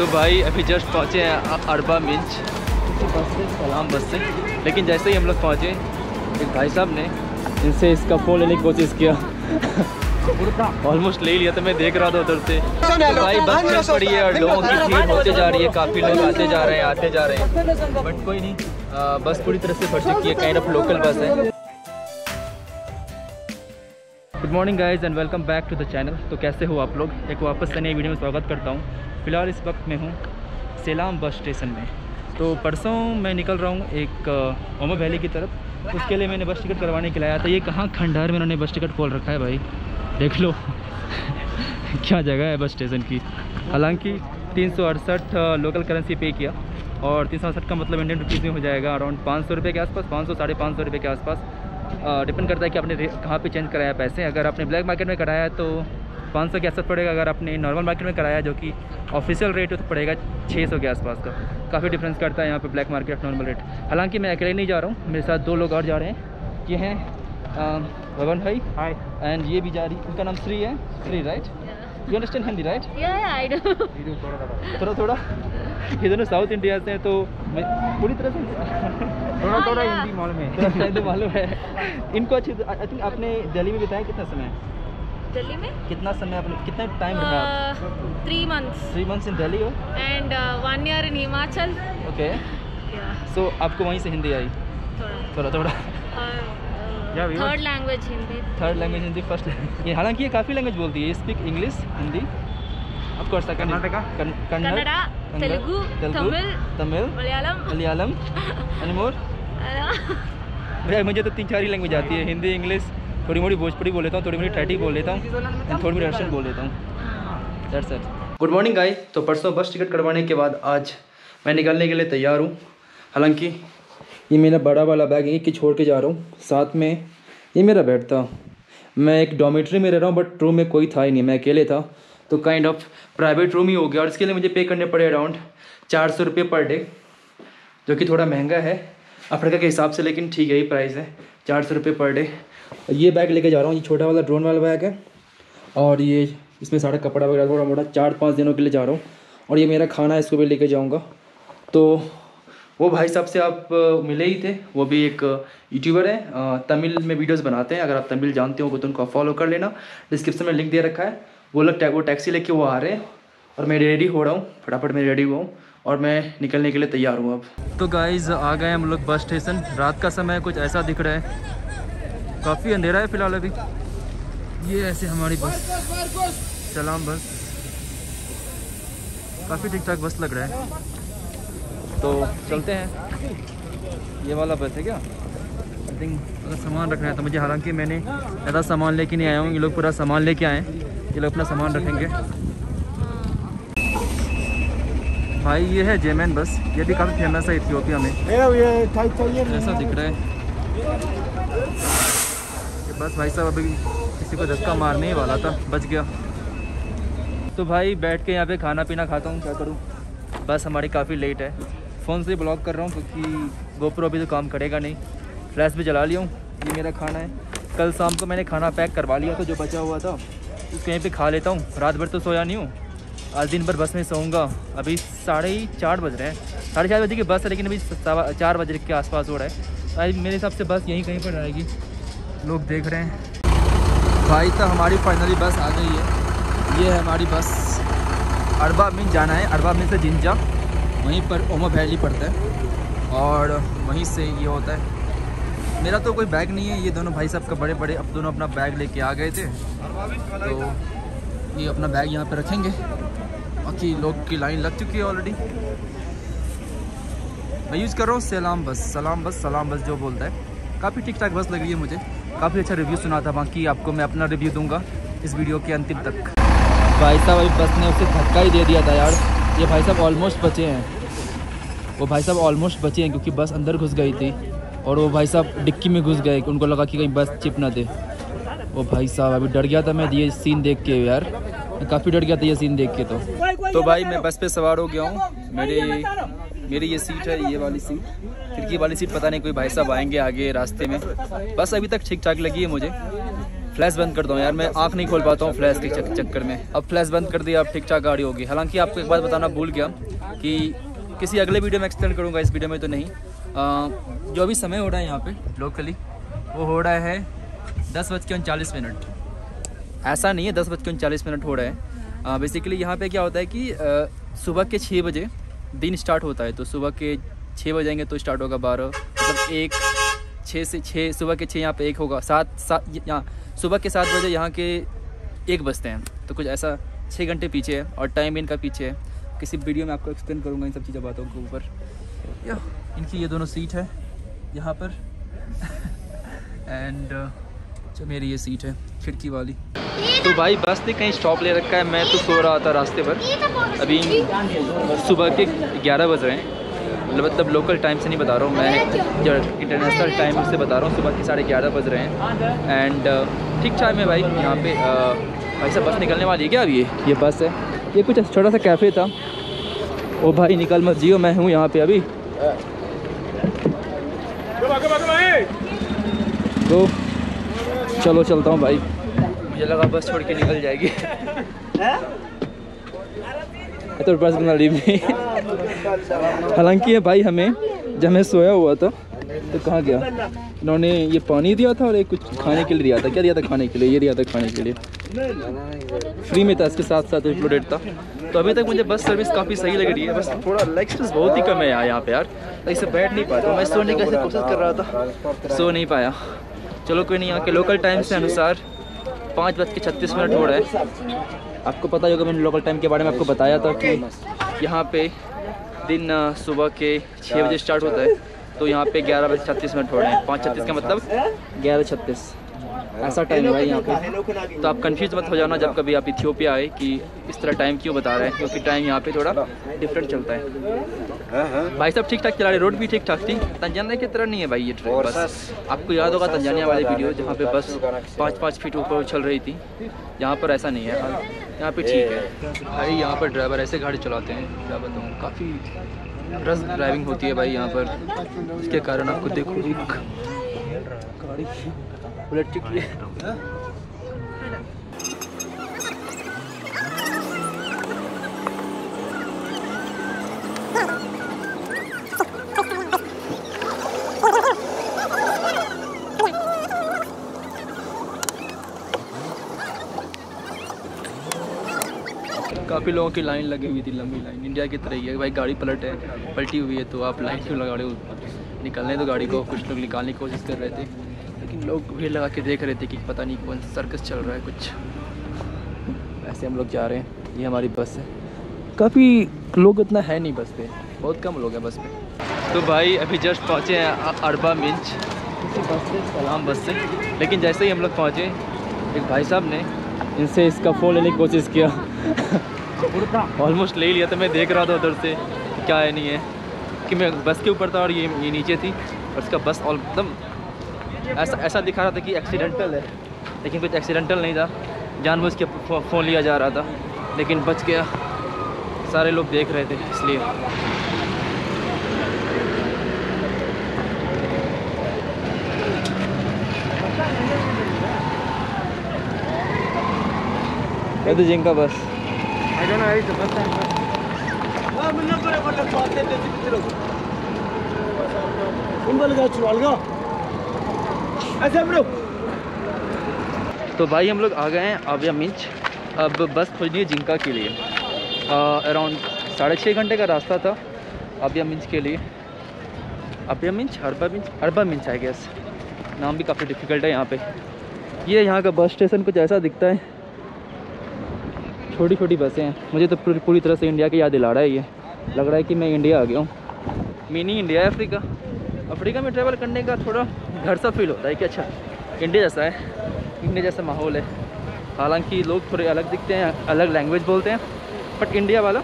तो भाई अभी जस्ट पहुँचे हैं अरबा मिंच बस से, सलाम बस से। लेकिन जैसे ही हम लोग पहुँचे एक भाई साहब ने इनसे इसका फ़ोन लेने की कोशिश किया, ऑलमोस्ट ले लिया, तो मैं देख रहा था उधर से। तो भाई बस चल पड़ी है और लोगों की भीड़ होते जा रही है, काफ़ी लोग आते जा रहे हैं बट कोई नहीं, बस पूरी तरह से भर चुकी है, काइंड ऑफ लोकल बस है। Good morning guys and welcome back to the channel. तो कैसे हो आप लोग, एक वापस से नई वीडियो में स्वागत करता हूँ। फ़िलहाल इस वक्त मैं हूँ सलाम बस स्टेशन में। तो परसों मैं निकल रहा हूँ एक ओमो वैली की तरफ, उसके लिए मैंने बस टिकट करवाने के लिए आया था। ये कहाँ खंडहर में उन्होंने बस टिकट खोल रखा है भाई, देख लो क्या जगह है बस स्टेशन की। हालाँकि 368 लोकल करेंसी पे किया और 368 का मतलब इंडियन रुपीज़ में हो जाएगा अराउंड 500 रुपये के आसपास, 500-550 रुपये के आसपास। डिपेंड करता है कि आपने कहाँ पे चेंज कराया पैसे। अगर आपने ब्लैक मार्केट में कराया है तो 500 के आसपास पड़ेगा, अगर आपने नॉर्मल मार्केट में कराया जो कि ऑफिशियल रेट हो तो पड़ेगा 600 के आसपास का। काफ़ी डिफरेंस करता है यहाँ पे ब्लैक मार्केट और नॉर्मल रेट। हालांकि मैं अकेले नहीं जा रहा हूँ, मेरे साथ दो लोग और जा रहे हैं। ये हैं भवन भाई एंड ये भी जा रही, उनका नाम श्री है, Shri right, you understand Hindi right, थोड़ा थोड़ा। ये दोनों साउथ इंडिया से हैं तो पूरी तरह से थोड़ा हिंदी मालूम है इनको अच्छी। आई थिंक आपने दिल्ली में बिताया कितना समय, दिल्ली में कितना समय आपने, कितना टाइम रहा? 3 months in Delhi and 1 year in Himachal. Okay so आपको वहीं से हिंदी आई थोड़ा थोड़ा, third language Hindi, first language. हालांकि ये काफ़ी लैंग्वेज बोलती है, speak English, Hindi, Kannada, Telugu, Tamil, Malayalam and more. भैया मुझे तो 3-4 ही लैंग्वेज आती है, हिंदी, इंग्लिश, थोड़ी मोड़ी भोजपुरी बोल लेता हूँ, थोड़ी मोड़ी ठेठी बोल लेता हूँ एंड थोड़ी मोड़ी रशियन बोल लेता हूँ, that's it. Good morning guys. तो परसों बस टिकट कटवाने के बाद आज मैं निकलने के लिए तैयार हूँ। हालांकि ये मेरा बड़ा वाला बैग एक ही छोड़ के जा रहा हूँ, साथ में ये मेरा बेड था। मैं एक डॉर्मेट्री में रह रहा हूँ बट रूम में कोई था ही नहीं, मैं अकेले था, तो काइंड ऑफ प्राइवेट रूम ही हो गया। और इसके लिए मुझे पे करने पड़े अराउंड 400 रुपये पर डे, जो कि थोड़ा महंगा है अफ्रीका के हिसाब से, लेकिन ठीक है ही प्राइस है 400 रुपये पर डे। ये बैग लेके जा रहा हूँ, ये छोटा वाला ड्रोन वाला बैग है और ये इसमें सारा कपड़ा वगैरह थोड़ा मोटा 4-5 दिनों के लिए जा रहा हूँ। और ये मेरा खाना है, इसको भी लेके जाऊँगा। तो वो भाई साहब से आप मिले ही थे, वो भी एक यूट्यूबर है, तमिल में वीडियोज़ बनाते हैं, अगर आप तमिल जानते हो तो उनको फॉलो कर लेना, डिस्क्रिप्शन में लिंक दे रखा है। वो लोग वो टैक्सी लेके वो आ रहे हैं और मैं रेडी हो रहा हूँ, फटाफट मैं रेडी हुआ हूँ और मैं निकलने के लिए तैयार हूँ अब। तो गाइज़ आ गए हम लोग बस स्टेशन, रात का समय कुछ ऐसा दिख रहा है, काफ़ी अंधेरा है फिलहाल अभी। ये ऐसे हमारी बस सलाम बस, काफ़ी ठीक ठाक बस लग रहा है। तो चलते हैं, ये वाला बस है क्या, आई थिंक सामान रखना है तो मुझे, हालांकि मैंने ज़्यादा सामान लेके नहीं आया हूँ, ये लोग पूरा सामान लेके आए हैं, ये लोग अपना सामान रखेंगे। भाई ये है जेमैन बस, ये भी काफ़ी फेमस है इथियोपिया में, ऐसा दिख रहा है। ये बस भाई साहब अभी किसी को धक्का मारने ही वाला था, बच गया। तो भाई बैठ के यहाँ पे खाना पीना खाता हूँ, क्या करूँ, बस हमारी काफ़ी लेट है। फ़ोन से ब्लॉग कर रहा हूँ क्योंकि गोप्रो अभी तो काम करेगा नहीं, फ्लैश भी जला लिया हूँ। ये मेरा खाना है, कल शाम को मैंने खाना पैक करवा लिया था जो बचा हुआ था, कहीं पे खा लेता हूँ। रात भर तो सोया नहीं हूँ, आज दिन भर बस में सोऊंगा। अभी 4:30 बज रहे हैं, 4:30 बजे की बस है लेकिन अभी 4 बजे के आसपास हो रहा है। भाई मेरे हिसाब से बस यहीं कहीं पर रहेगी, लोग देख रहे हैं। भाई तो हमारी फाइनली बस आ गई है, ये है हमारी बस। अरबा मिंच जाना है, अरबा मिंच से जिंजा, वहीं पर ओमो वैली पड़ता है और वहीं से ये होता है। मेरा तो कोई बैग नहीं है, ये दोनों भाई साहब का बड़े बड़े, अब दोनों अपना बैग लेके आ गए थे, तो ये अपना बैग यहाँ पे रखेंगे। बाकी लोग की लाइन लग चुकी है ऑलरेडी। मैं यूज़ कर रहा हूँ सलाम बस जो बोलता है, काफ़ी ठीक ठाक बस लग रही है मुझे, काफ़ी अच्छा रिव्यू सुना था। बाकी आपको मैं अपना रिव्यू दूँगा इस वीडियो के अंतिम तक। भाई साहब अभी बस ने उसे धक्का ही दे दिया था यार, ये भाई साहब ऑलमोस्ट बचे हैं, वो भाई साहब ऑलमोस्ट बचे हैं क्योंकि बस अंदर घुस गई थी और वो भाई साहब डिक्की में घुस गए, उनको लगा कि कहीं बस चिप ना दे। वो भाई साहब अभी डर गया था मैं ये सीन देख के यार, काफ़ी डर गया था ये सीन देख के। तो भाई मैं बस पे सवार हो गया हूँ, मेरी ये सीट है, ये वाली सीट, खिड़की वाली सीट। पता नहीं कोई भाई साहब आएंगे आगे रास्ते में। बस अभी तक ठीक ठाक लगी है मुझे, फ्लैश बंद कर दो यार, मैं आँख नहीं खोल पाता हूँ फ्लैश के चक्कर में। अब फ्लैश बंद कर दिया, अब ठीक ठाक गाड़ी होगी। हालांकि आपको एक बात बताना भूल गया कि किसी अगले वीडियो में एक्सप्लेन करूँगा, इस वीडियो में तो नहीं। जो अभी समय हो रहा है यहाँ पे लोकली, वो हो रहा है 10:39। ऐसा नहीं है 10:39 हो रहा है। बेसिकली यहाँ पे क्या होता है कि सुबह के 6 बजे दिन स्टार्ट होता है। तो सुबह के 6 बजेंगे तो स्टार्ट होगा 12, मतलब 1, 6 से 6, सुबह के 6 यहाँ पे 1 होगा, 7, यहाँ सुबह के 7 बजे यहाँ के 1 बजते हैं। तो कुछ ऐसा 6 घंटे पीछे है और टाइम इनका पीछे है। किसी वीडियो में आपको एक्सप्लेन करूँगा इन सब चीज़ों बातों के ऊपर। या इनकी ये दोनों सीट है यहाँ पर एंड जो मेरी ये सीट है खिड़की वाली। तो भाई बस ने कहीं स्टॉप ले रखा है, मैं तो सो रहा था रास्ते पर। अभी सुबह के 11 बज रहे हैं, मतलब लोकल टाइम से नहीं बता रहा हूँ मैं, जो इंटरनेशनल टाइम से बता रहा हूँ। सुबह के 11:30 बज रहे हैं एंड ठीक ठाक है भाई। यहाँ पे भाई साहब बस निकलने वाली है क्या? अभी ये बस है, ये कुछ छोटा सा कैफ़े था। ओ भाई निकल मत जियो, मैं हूँ यहाँ पे अभी। तो चलो चलता हूँ भाई, मुझे लगा बस छोड़ के निकल जाएगी। तो बस बना ली। हालांकि ये भाई हमें जब मैं सोया हुआ था तो कहाँ गया, इन्होंने ये पानी दिया था और एक कुछ खाने के लिए दिया था। क्या दिया था खाने के लिए? ये दिया था खाने के लिए, फ्री में था, इसके साथ साथ इंक्लूडेड था। तो अभी तक मुझे बस सर्विस काफ़ी सही लग रही है, बस थोड़ा लेग स्पेस बहुत ही कम है यहाँ पे यार, इससे बैठ नहीं पाया। तो मैं सोने की कोशिश कर रहा था, सो नहीं पाया। चलो कोई नहीं, यहाँ के लोकल टाइम के अनुसार 5:36 हो रहा है। आपको पता होगा मैंने लोकल टाइम के बारे में आपको बताया था कि यहाँ पे दिन सुबह के 6 बजे स्टार्ट होता है। तो यहाँ पे 11:36 हो रहे हैं, 5:36 का मतलब 11:36 ऐसा टाइम है भाई यहाँ पे। तो आप कंफ्यूज मत हो जाना जब कभी आप इथियोपिया आए कि इस तरह टाइम क्यों बता रहे हैं, क्योंकि टाइम यहाँ पे थोड़ा डिफरेंट चलता है। भाई सब ठीक ठाक चला रहे, रोड भी ठीक ठाक थी। तंजानिया की तरह नहीं है भाई ये ट्रेन। बस आपको याद होगा तंजानिया वाली वीडियो, जहाँ पे बस 5-5 फीट ऊपर चल रही थी। यहाँ पर ऐसा नहीं है, यहाँ पे ठीक है भाई। यहाँ पर ड्राइवर ऐसे गाड़ी चलाते हैं, क्या बताऊँ, काफ़ी रश ड्राइविंग होती है भाई यहाँ पर। इसके कारण आपको देखो काफ़ी लोगों की लाइन लगी हुई थी, लंबी लाइन। इंडिया की तरह ही है भाई, गाड़ी पलटी हुई है तो आप लाइन क्यों लगा रहे हो? निकलने दो गाड़ी को। कुछ लोग निकालने की कोशिश कर रहे थे, लोग भीड़ लगा के देख रहे थे कि पता नहीं कौन सर्कस चल रहा है कुछ ऐसे। हम लोग जा रहे हैं, ये हमारी बस है। काफ़ी लोग इतना है नहीं बस पे, बहुत कम लोग हैं बस पे। तो भाई अभी जस्ट पहुँचे हैं अरबा मिंच बस से, सलाम बस से। लेकिन जैसे ही हम लोग पहुँचे, एक भाई साहब ने इनसे इसका फ़ोन लेने की कोशिश किया। ऑलमोस्ट ले लिया था, मैं देख रहा था उधर से क्या है नहीं है, कि मैं बस के ऊपर था और ये नीचे थी और इसका बस एकदम ऐसा दिखा रहा था कि एक्सीडेंटल है, लेकिन कुछ एक्सीडेंटल नहीं था। जानबूझ के फ़ोन लिया जा रहा था, लेकिन बच गया। सारे लोग देख रहे थे इसलिए। ये तो जिंका बस। तो भाई हम लोग आ गए हैं आबिया मिंच। अब बस खोजनी है जिंका के लिए। अराउंड 6.5 घंटे का रास्ता था आबिया मिंच के लिए। आबिया मिंच, अरबा मिंच आई गेस। नाम भी काफ़ी डिफ़िकल्ट है यहाँ पे। ये यहाँ का बस स्टेशन कुछ ऐसा दिखता है, छोटी छोटी बसें हैं। मुझे तो पूरी तरह से इंडिया की याद दिला रहा है, ये लग रहा है कि मैं इंडिया आ गया हूँ। मिनी इंडिया है अफ्रीका। अफ्रीका में ट्रैवल करने का थोड़ा घर सा फील होता है कि अच्छा इंडिया जैसा है, इंडिया जैसा माहौल है। हालांकि लोग थोड़े अलग दिखते हैं, अलग लैंग्वेज बोलते हैं, बट इंडिया वाला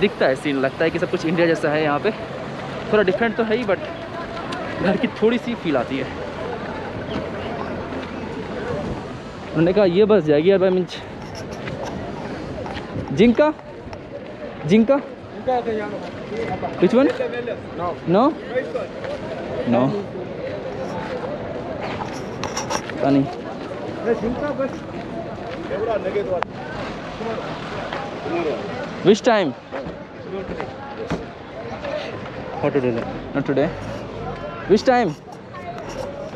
दिखता है सीन। लगता है कि सब कुछ इंडिया जैसा है यहाँ पे। थोड़ा डिफरेंट तो है ही, बट घर की थोड़ी सी फील आती है। उन्होंने कहा ये बस जाएगी अरबा मिंच। जिंका जिंका Which one? No. No? No. पता नहीं Which time? Not today. Not today. Which time?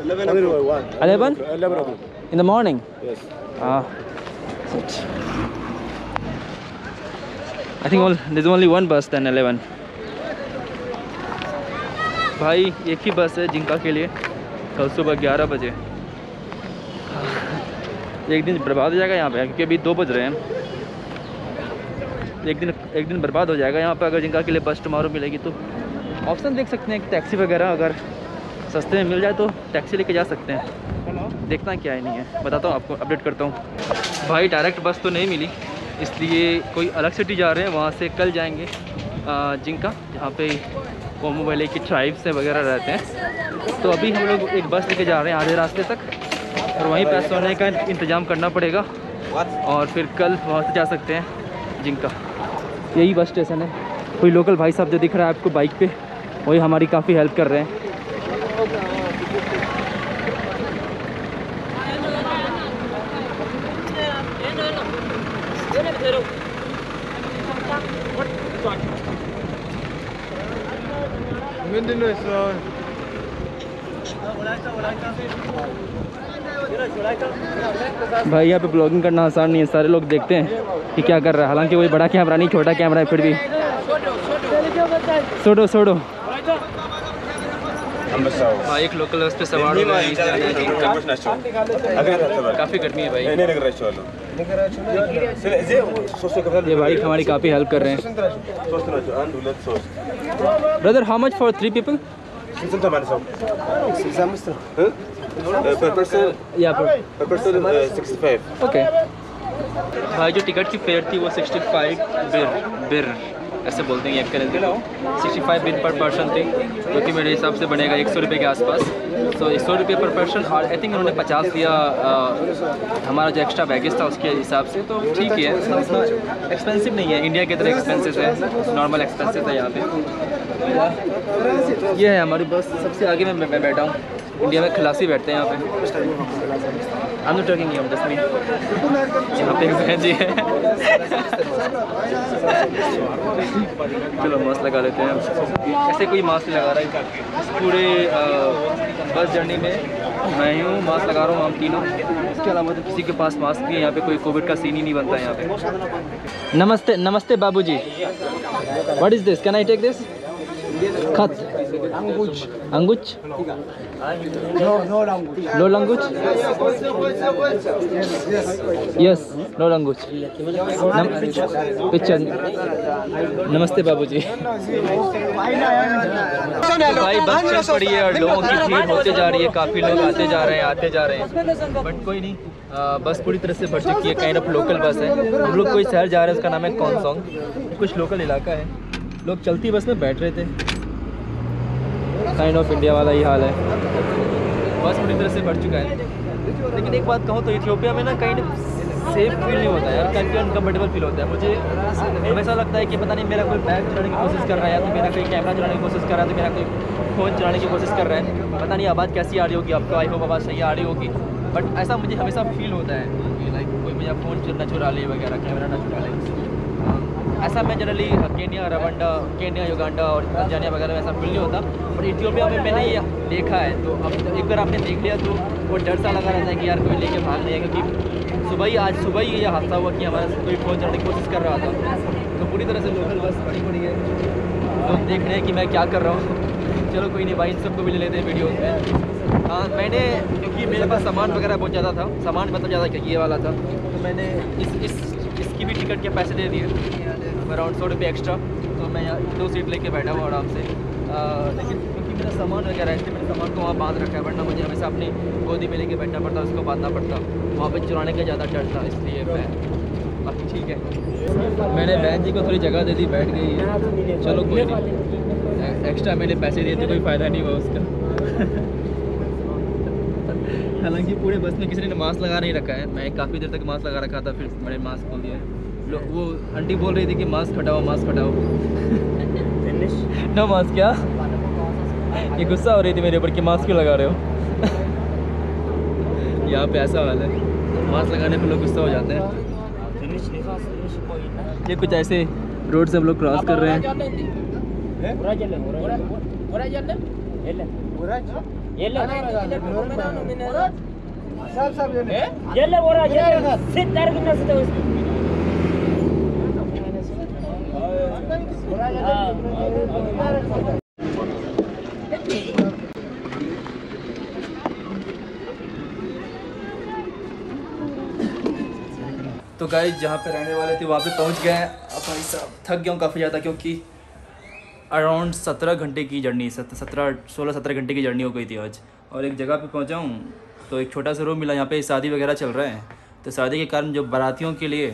11 o'clock. 11? 11 o'clock. In the morning? Yes. Ah, that's it. I think there's only one bus then 11. भाई एक ही बस है जिनका के लिए कल सुबह 11 बजे। एक दिन बर्बाद हो जाएगा यहाँ पे क्योंकि अभी 2 बज रहे हैं। एक दिन बर्बाद हो जाएगा यहाँ पे अगर जिनका के लिए बस टुमारो मिलेगी तो। ऑप्शन देख सकते हैं कि टैक्सी वगैरह अगर सस्ते में मिल जाए तो टैक्सी लेके जा सकते हैं। देखना है क्या है नहीं है, बताता हूँ आपको, अपडेट करता हूँ। भाई डायरेक्ट बस तो नहीं मिली इसलिए कोई अलग सिटी जा रहे हैं, वहाँ से कल जाएंगे जिनका, जहाँ पे ओमो वैली की ट्राइब्स वगैरह रहते हैं। तो अभी हम लोग एक बस लेके जा रहे हैं आधे रास्ते तक और वहीं पर सोने का इंतज़ाम करना पड़ेगा और फिर कल वहाँ से जा सकते हैं जिनका। यही बस स्टेशन है। कोई लोकल भाई साहब जो दिख रहा है आपको बाइक पे, वही हमारी काफ़ी हेल्प कर रहे हैं। भाई यहाँ पे ब्लॉगिंग करना आसान नहीं है, सारे लोग देखते हैं कि क्या कर रहा है। हालांकि वही बड़ा कैमरा नहीं, छोटा कैमरा है फिर भी। छोड़ो भाई, एक लोकल बस पे सवार हो गए। काफ़ी गर्मी है भाई। ये भाई हमारी काफ़ी हेल्प कर रहे हैं। Brother, how much for 3 people? Okay. भाई जो टिकट की फेयर थी वो 65 बिर ऐसे बोलते हैं, याद करेंगे 65 बिर पर पर्सन थी, जो कि मेरे हिसाब से बनेगा 100 रुपये के आसपास। तो 100 रुपये पर पर्सन, और आई थिंक उन्होंने 50 दिया हमारा जो एक्स्ट्रा बैगेज था उसके हिसाब से। तो ठीक है, एक्सपेंसिव नहीं है, इंडिया के तरह एक्सपेंसिव है, नॉर्मल एक्सपेंसिव है यहाँ पे। ये है हमारी बस, सबसे आगे मैं बैठा हूँ। इंडिया में खलासी बैठते हैं यहाँ पे। हम तो टॉकिंग हम 10 मिनट यहाँ पे हैं जी। चलो मास्क लगा लेते हैं। ऐसे कोई मास्क लगा रहा है? पूरे बस जर्नी में मैं ही हूँ मास्क लगा रहा हूँ, हम तीनों। इसके अलावा तो किसी के पास मास्क नहीं है यहाँ पे, कोई कोविड का सीन ही नहीं बनता है यहाँ पे। नमस्ते बाबूजी, what is this? Can I take this? खत अंगुच? नो लंगुच? यस, नो लंगुच। पिक्चर। नमस्ते बाबूजी। भाई बस चल पड़ी है और लोगों की भीड़ होते जा रही है, काफ़ी लोग आते जा रहे हैं बट कोई नहीं, बस पूरी तरह से भर चुकी है। काइंड ऑफ लोकल बस है। हम लोग कोई शहर जा रहे हैं, उसका नाम है कॉन्सोंग, कुछ लोकल इलाका है। लोग चलती बस में बैठ रहे थे। काइंड ऑफ इंडिया वाला ही हाल है, बस पूरी तरह से भर चुका है। लेकिन एक बात कहूँ तो इथियोपिया में ना काइंड सेफ फील नहीं होता है यार, काफ़ी अनकम्फर्टेबल फील होता है। मुझे हमेशा लगता है कि पता नहीं मेरा कोई बैग चलाने की कोशिश कर रहा है, या तो मेरा कोई कैमरा चलाने की कोशिश कर रहा है, तो मेरा कोई फ़ोन चलाने की कोशिश कर रहा है। पता नहीं आवाज़ कैसी आ रही होगी आपको, आई होप आवाज़ सही आ रही होगी, बट ऐसा मुझे हमेशा फील होता है कि लाइक कोई मेरा फ़ोन ना चुरा ले वगैरह, कैमरा ना चुरा ले। ऐसा मैं जनरली केन्या, रवांडा, युगांडा और तंजानिया वगैरह में ऐसा फील नहीं होता, पर इथियोपिया में मैंने ये देखा है। तो अब एक बार आपने देख लिया तो वो डर सा लगा रहता है कि यार कोई लेके भाग नहीं है, क्योंकि आज सुबह ही ये हादसा हुआ कि हमारा कोई फोन चलाने की कोशिश कर रहा था। तो पूरी तरह से लोकल बस बड़ी पड़ी है, लोग देख रहे हैं कि मैं क्या कर रहा हूँ। चलो कोई नहीं भाई, इन सबको भी ले लेते हैं वीडियोज़ में। मैंने, क्योंकि मेरे पास सामान वगैरह बहुत ज़्यादा था, सामान मतलब ज़्यादा ये वाला था, तो मैंने इसकी भी टिकट के पैसे दे दिए, अराउंड 100 रुपये एक्स्ट्रा। तो मैं 2 सीट लेके बैठा हुआ आराम से। लेकिन क्योंकि मेरा सामान वगैरह है, इसलिए मैंने सामान को वहाँ बांध रखा है, वरना मुझे हमेशा अपनी गोदी में लेके बैठना पड़ता, उसको बांधना पड़ता, वहाँ पर चुराने का ज़्यादा डर था, इसलिए मैं बाकी ठीक है। मैंने बहन जी को थोड़ी जगह दे दी, बैठ गई है। चलो कोई नहीं, एक्स्ट्रा मैंने पैसे दिए थे, कोई फ़ायदा नहीं हुआ उसका। हालांकि पूरे बस में किसी ने मास्क लगा नहीं रखा है, मैं काफ़ी देर तक मास्क लगा रखा था, फिर मैंने मास्क खोल दिया। वो आंटी बोल रही थी कि मास्क हटाओ मास्क हटाओ। नो मास्क, क्या ये गुस्सा हो रही थी मेरे ऊपर कि मास्क क्यों लगा रहे हो। यहाँ पे ऐसा हाल है। घास लगाने पर लोग गुस्सा हो जाते हैं। ये कुछ ऐसे रोड से हम लोग क्रॉस कर रहे हैं। तो गाइस जहाँ पे रहने वाले थे वहाँ पे पहुँच गए हैं। अब भाई साहब थक गया हूँ काफ़ी ज़्यादा, क्योंकि अराउंड 17 घंटे की जर्नी, 16-17 घंटे की जर्नी हो गई थी आज। और एक जगह पे पहुँचा हूँ तो एक छोटा सा रूम मिला, यहाँ पे शादी वगैरह चल रहा है, तो शादी के कारण जो बारातियों के लिए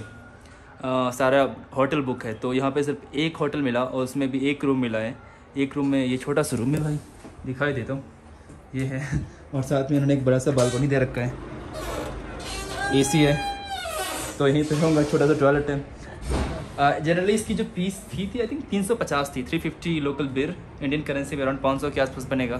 सारा होटल बुक है, तो यहाँ पर सिर्फ एक होटल मिला और उसमें भी एक रूम मिला है। एक रूम में, ये छोटा सा रूम है भाई, दिखाई देता हूँ, ये है। और साथ में इन्होंने एक बड़ा सा बालकनी दे रखा है, ए सी है, तो यहीं पे होगा। छोटा सा टॉयलेट है। जनरली इसकी जो फीस थी आई थिंक 350 थी, 350 लोकल बिर, इंडियन करेंसी में अराउंड 500 के आसपास बनेगा।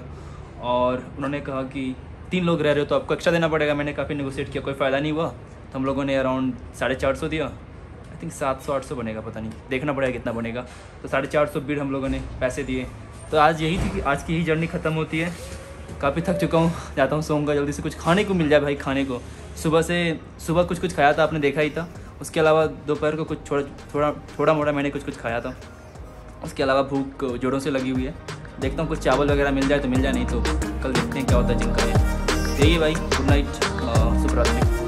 और उन्होंने कहा कि 3 लोग रह रहे हो तो आपको एक्स्ट्रा देना पड़ेगा। मैंने काफ़ी निगोशिएट किया, कोई फ़ायदा नहीं हुआ, तो हम लोगों ने अराउंड 450 दिया। आई थिंक 700-800 बनेगा, पता नहीं, देखना पड़ेगा कितना बनेगा। तो 450 बिर हम लोगों ने पैसे दिए। तो आज यही थी कि आज की ही जर्नी ख़त्म होती है। काफ़ी थक चुका हूँ, जाता हूँ सोऊंगा, जल्दी से कुछ खाने को मिल जाए भाई। खाने को सुबह कुछ खाया था, आपने देखा ही था। उसके अलावा दोपहर को कुछ थोड़ा मोड़ा मैंने कुछ खाया था। उसके अलावा भूख जोड़ों से लगी हुई है। देखता हूँ कुछ चावल वगैरह मिल जाए तो मिल जाए, नहीं तो कल देखते हैं क्या होता है जिनका। यही भाई, गुड नाइट, शुभरात्रि।